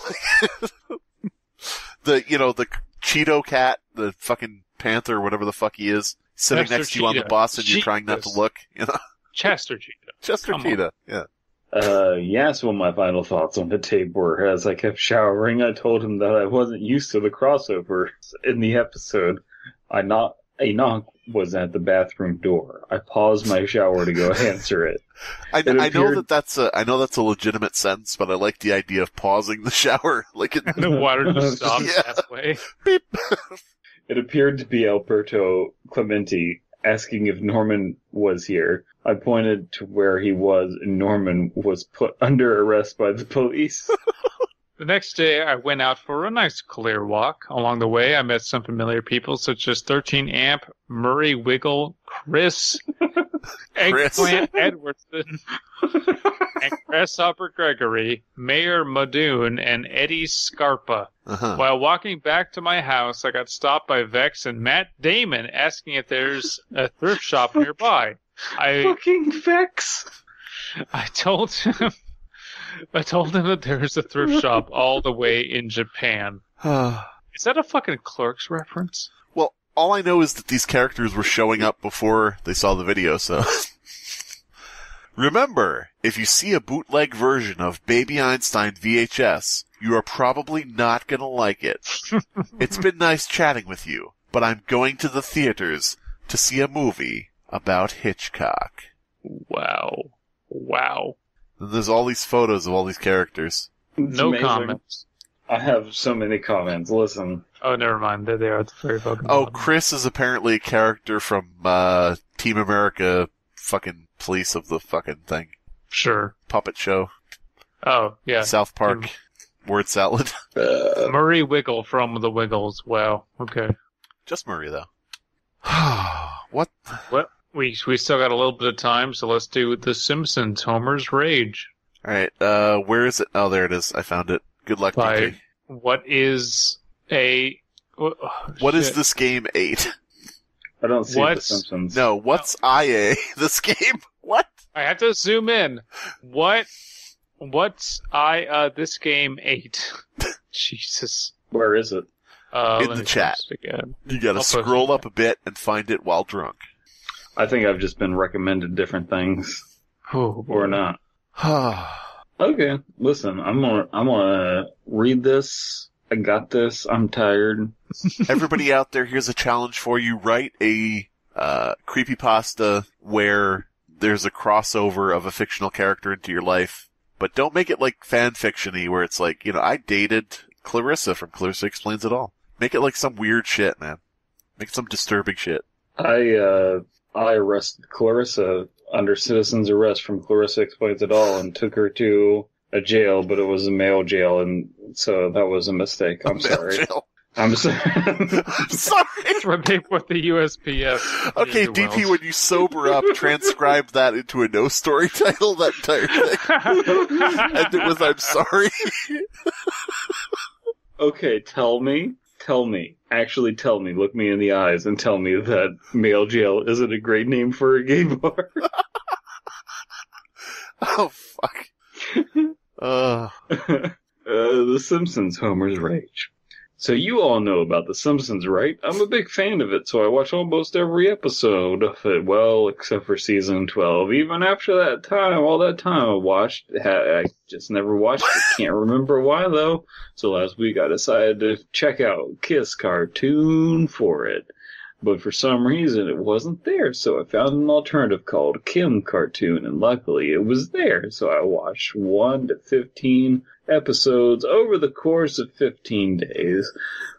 like, the Cheeto cat, the fucking panther, whatever the fuck he is, sitting Chester next to you on the bus, and you're trying not to look. You know? Chester Cheetah. Chester Cheetah, yeah. So my final thoughts on the tape were, as I kept showering, I told him that I wasn't used to the crossovers in the episode. A knock was at the bathroom door. I paused my shower to go answer it. I know that's a legitimate sentence, but I like the idea of pausing the shower, like in the water just stops halfway. Beep. It appeared to be Alberto Clementi asking if Norman was here. I pointed to where he was, and Norman was put under arrest by the police. The next day, I went out for a nice clear walk. Along the way, I met some familiar people, such as 13-Amp, Murray Wiggle, Chris. Eggplant Edwardson, and Grasshopper Gregory, Mayor Madoon, and Eddie Scarpa. While walking back to my house, I got stopped by Vex and Matt Damon asking if there's a thrift shop nearby. Fucking Vex! I told him that there's a thrift shop all the way in Japan. Is that a fucking Clerks reference? Well, all I know is that these characters were showing up before they saw the video, so... Remember, if you see a bootleg version of Baby Einstein VHS, you are probably not gonna like it. It's been nice chatting with you, but I'm going to the theaters to see a movie about Hitchcock. Wow. There's all these photos of all these characters. No comments. I have so many comments. Listen. Oh, never mind. There they are at the very fucking bottom. Chris is apparently a character from Team America fucking police of the fucking thing. Sure. Puppet show. Oh, yeah. South Park. Word salad. Murray Wiggle from The Wiggles. Wow. Okay. Just Murray, though. What? We still got a little bit of time, so let's do The Simpsons, Homer's Rage. All right, where is it? Oh, there it is. I found it. Good luck, DK. What is this game 8? I don't see The Simpsons. No, what's IA? This game? What? I have to zoom in. What's this game 8? Jesus. Where is it? In the chat. You gotta scroll up a bit and find it while drunk. I think I've just been recommended different things. Oh, or not. Okay, listen, I'm gonna read this. I got this. I'm tired. Everybody out there, here's a challenge for you. Write a creepypasta where there's a crossover of a fictional character into your life, but don't make it like fan fiction-y where it's like, you know, I dated Clarissa from Clarissa Explains It All. Make it like some weird shit, man. Make it some disturbing shit. I arrested Clarissa under citizen's arrest from Clarissa Explains It All and took her to a jail, but it was a male jail, and so that was a mistake. I'm sorry. Sorry. Remember what the USPS. Okay, DP, when you sober up, transcribe that into a no story title, that entire thing. And it was, I'm sorry. Okay, tell me. Actually, tell me. Look me in the eyes and tell me that male jail isn't a great name for a gay bar. Oh, fuck. The Simpsons, Homer's Rage. So you all know about The Simpsons, right? I'm a big fan of it, so I watch almost every episode of it, well, except for season 12. Even after all that time I watched, I just never watched it. Can't remember why, though. So last week I decided to check out Kiss Cartoon for it. But for some reason it wasn't there, so I found an alternative called Kim Cartoon, and luckily it was there. So I watched 1 to 15 episodes over the course of 15 days.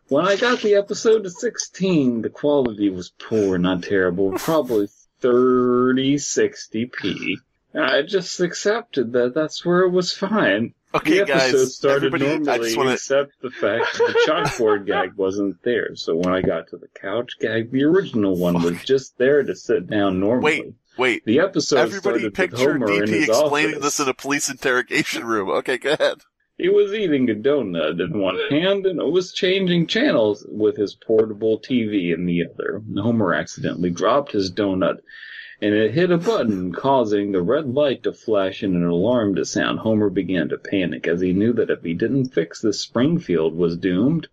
When I got the episode to 16, the quality was poor, not terrible, probably 3060p. I just accepted that that's where it was fine. Okay, the episode started normally, except the fact that the chalkboard gag wasn't there. So when I got to the couch gag, the original one was just there to sit down normally. Wait. The episode everybody started with Homer DP in his explaining office. This in a police interrogation room. Okay, go ahead. He was eating a donut in one hand, and it was changing channels with his portable TV in the other. Homer accidentally dropped his donut, and it hit a button, causing the red light to flash and an alarm to sound. Homer began to panic, as he knew that if he didn't fix this, Springfield was doomed.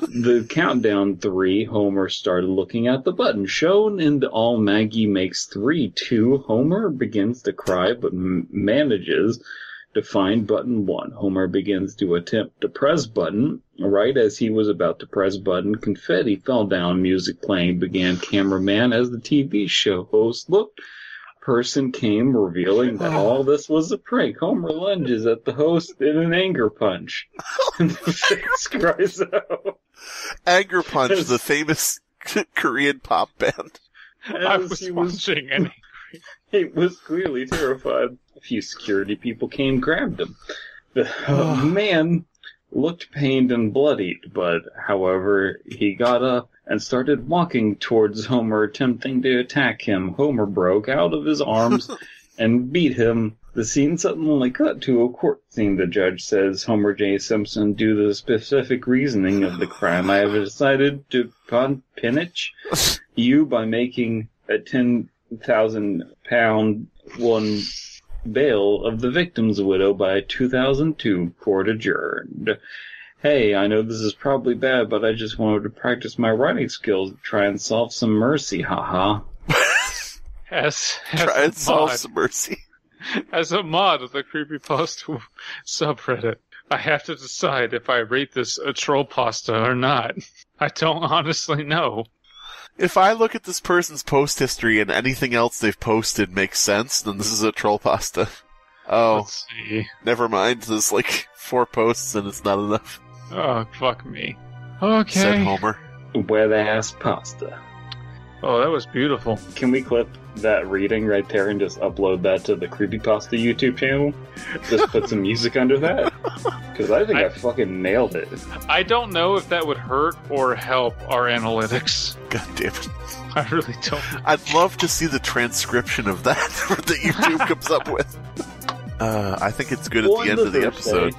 The countdown 3, Homer started looking at the button shown in the All Maggie Makes 3-2. Homer begins to cry, but manages to find button 1. Homer begins to attempt to press button. Right as he was about to press button, confetti fell down, music playing began. Cameraman, as the TV show host looked, person came, revealing that all this was a prank. Homer lunges at the host in an anger punch. And the face cries out. Anger Punch, the famous Korean pop band. He was clearly terrified. A few security people came and grabbed him. The man looked pained and bloodied, but, however, he got up and started walking towards Homer, attempting to attack him. Homer broke out of his arms and beat him. The scene suddenly cut to a court scene. The judge says, Homer J. Simpson, due to the specific reasoning of the crime, I have decided to punish you by making a 10,000-pound one bail of the victim's widow by 2002. Court adjourned. Hey, I know this is probably bad, but I just wanted to practice my writing skills to try and solve some mercy. Haha. Try and solve some mercy. As a mod of the Creepypasta subreddit, I have to decide if I rate this a troll pasta or not. I don't honestly know. If I look at this person's post history and anything else they've posted makes sense, then this is a troll pasta. Oh, let's see. Never mind. There's like 4 posts and it's not enough. Oh, fuck me. Okay. Said Homer. Wet-ass pasta. Oh, that was beautiful. Can we clip that reading right there and just upload that to the Creepypasta YouTube channel? Just put some music under that? Because I think I fucking nailed it. I don't know if that would hurt or help our analytics. God damn it. I really don't. I'd love to see the transcription of that that YouTube comes up with. I think it's good at the end of the episode.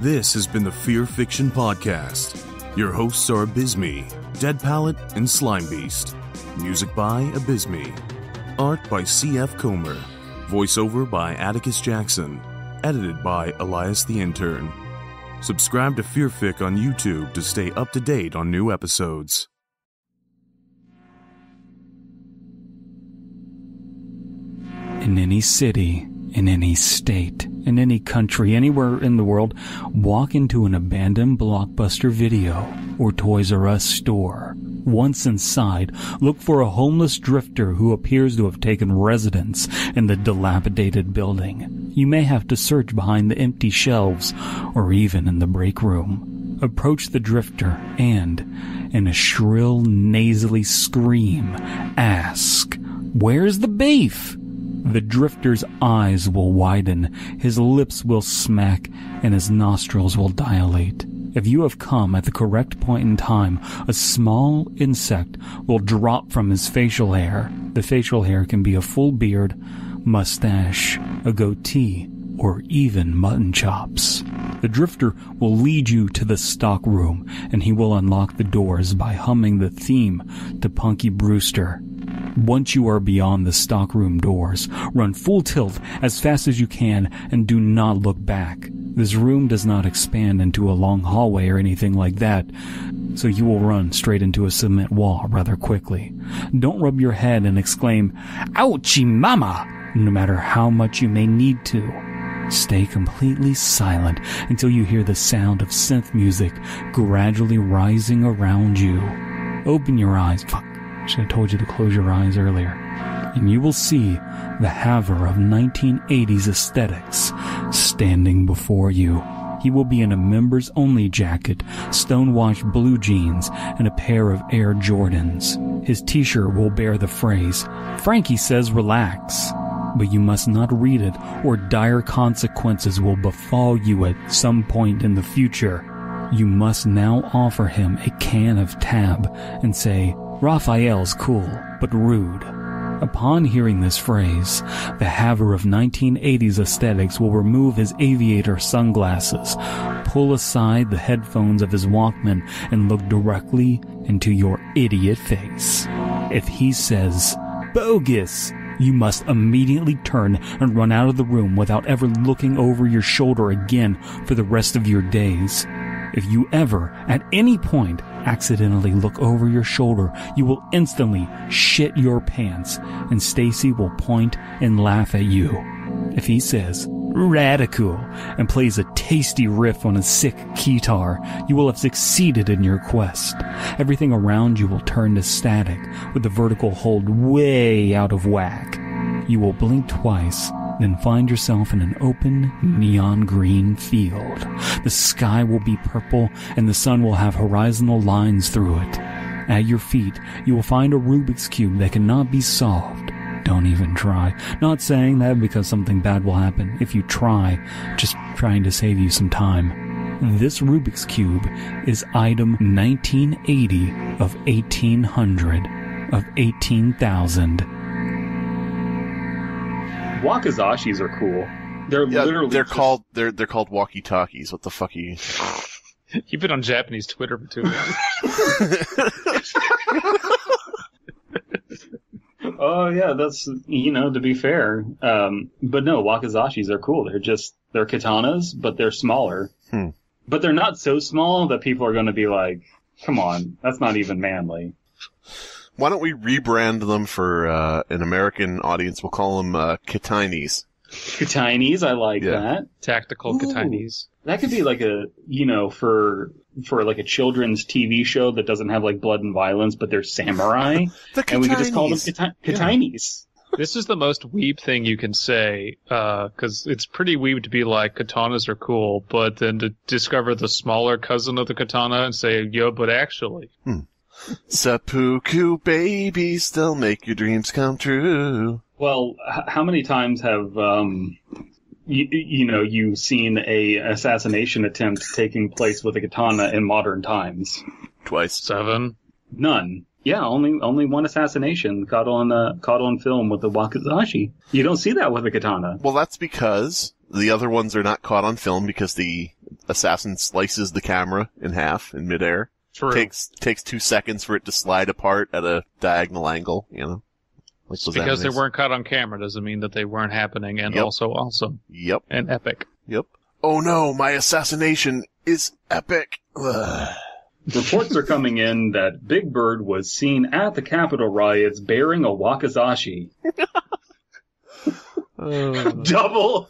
This has been the Fear Fiction Podcast. Your hosts are Abysmii, Dead Palette, and Slime Beast. Music by Abysmii. Art by C.F. Comer. Voiceover by Atticus Jackson. Edited by Elias the Intern. Subscribe to Fearfic on YouTube to stay up to date on new episodes. In any city, in any state, in any country, anywhere in the world, walk into an abandoned Blockbuster Video or Toys R Us store. Once inside, look for a homeless drifter who appears to have taken residence in the dilapidated building. You may have to search behind the empty shelves or even in the break room. Approach the drifter and, in a shrill, nasally scream, ask, "Where's the beef?" The drifter's eyes will widen, his lips will smack, and his nostrils will dilate. If you have come at the correct point in time, a small insect will drop from his facial hair. The facial hair can be a full beard, mustache, a goatee, or even mutton chops. The drifter will lead you to the stock room, and he will unlock the doors by humming the theme to Punky Brewster. Once you are beyond the stockroom doors, run full tilt as fast as you can and do not look back. This room does not expand into a long hallway or anything like that, so you will run straight into a cement wall rather quickly. Don't rub your head and exclaim, "Ouchie mama," no matter how much you may need to. Stay completely silent until you hear the sound of synth music gradually rising around you. Open your eyes. I told you to close your eyes earlier. And you will see the haver of 1980s aesthetics standing before you. He will be in a members-only jacket, stone-washed blue jeans, and a pair of Air Jordans. His t-shirt will bear the phrase, "Frankie says relax." But you must not read it, or dire consequences will befall you at some point in the future. You must now offer him a can of Tab and say, "Raphael's cool, but rude." Upon hearing this phrase, the haver of 1980s aesthetics will remove his aviator sunglasses, pull aside the headphones of his Walkman, and look directly into your idiot face. If he says, "Bogus," you must immediately turn and run out of the room without ever looking over your shoulder again for the rest of your days. If you ever, at any point, accidentally look over your shoulder, you will instantly shit your pants, and Stacy will point and laugh at you. If he says, "Radical," and plays a tasty riff on a sick guitar, you will have succeeded in your quest. Everything around you will turn to static, with the vertical hold way out of whack. You will blink twice, then find yourself in an open, neon green field. The sky will be purple, and the sun will have horizontal lines through it. At your feet, you will find a Rubik's Cube that cannot be solved. Don't even try. Not saying that because something bad will happen if you try, just trying to save you some time. This Rubik's Cube is item 1980 of 1800 of 18,000. Wakizashis are cool. They're called walkie-talkies. What the fuck are you? You've been on Japanese Twitter for too long. Oh yeah, that's, you know, to be fair. But no, wakizashis are cool. They're katanas, but they're smaller. But they're not so small that people are going to be like, "Come on, that's not even manly." Why don't we rebrand them for an American audience? We'll call them Kitainis. Kitainis, I like that. Tactical Kitainis. That could be like a, you know, for like a children's TV show that doesn't have like blood and violence, but they're samurai. The Kitainis. And we could just call them Kitainis. Yeah. This is the most weeb thing you can say, because it's pretty weeb to be like, "Katanas are cool," but then to discover the smaller cousin of the katana and say, "Yo, but actually." Seppuku babies, they'll make your dreams come true. Well, how many times have you've seen an assassination attempt taking place with a katana in modern times? Twice. 7. None. Yeah, only one assassination caught on film with the wakizashi. You don't see that with a katana. Well, that's because the other ones are not caught on film because the assassin slices the camera in half in midair. True. Takes 2 seconds for it to slide apart at a diagonal angle, you know. Like because animes. They weren't caught on camera doesn't mean that they weren't happening and also awesome. Yep. And epic. Yep. Oh no, my assassination is epic. Ugh. Reports are coming in that Big Bird was seen at the Capitol riots bearing a wakizashi. Double.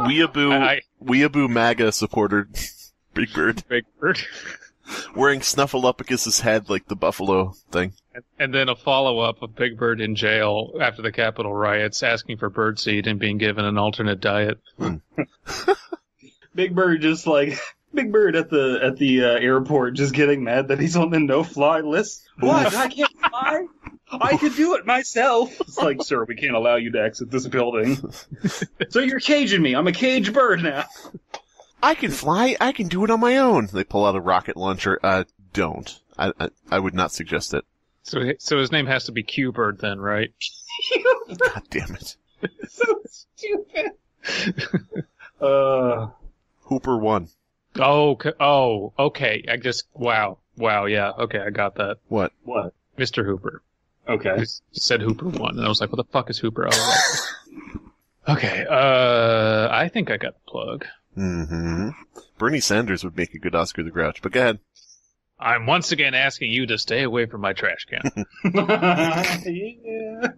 Weeaboo MAGA supporter Big Bird. Wearing Snuffleupicus's head like the buffalo thing. And then a follow-up of Big Bird in jail after the Capitol riots, asking for birdseed and being given an alternate diet. Big Bird at the airport just getting mad that he's on the no-fly list. What? I can't fly? I could do it myself. It's like, sir, we can't allow you to exit this building. So you're caging me. I'm a caged bird now. I can fly. I can do it on my own. They pull out a rocket launcher. Don't. I would not suggest it. So his name has to be Q-Bird then, right? God damn it. So stupid. Hooper 1. Oh, okay. I just, wow, yeah, okay, I got that. What? Mr. Hooper. Okay. I said Hooper 1, and I was like, what the fuck is Hooper? Okay, I think I got the plug. Mm-hmm. Bernie Sanders would make a good Oscar the Grouch, but go ahead. I'm once again asking you to stay away from my trash can. Yeah.